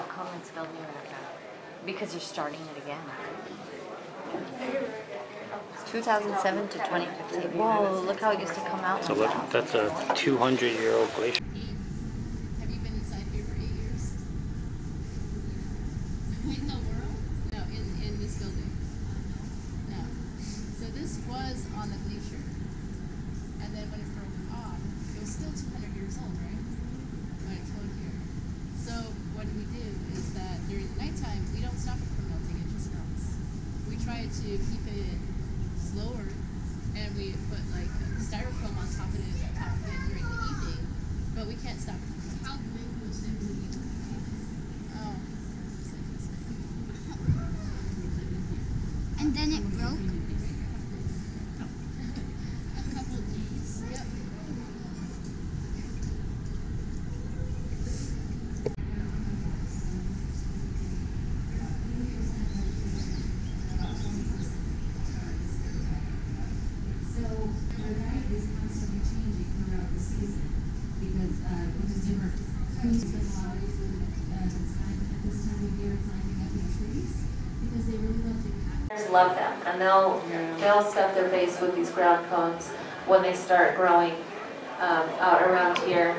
all comments go here because you're starting it again. 2007 to 2015. Whoa, look how it used to come out. So like that's a 200-year-old glacier. Have you been inside here for 8 years? In the world? No, in this building. No. So this was on the glacier. And then when it broke off, it was still 200 years old, right? When it flowed here. So what we do is that during the nighttime, we don't stop it from melting, it just melts. We try to keep it slower, and we put like styrofoam on top of it during the evening, but we can't stop it. How big was it? Oh. And then it broke? A couple of days. Yep. Love them, and they'll stuff their face with these ground cones when they start growing out around here.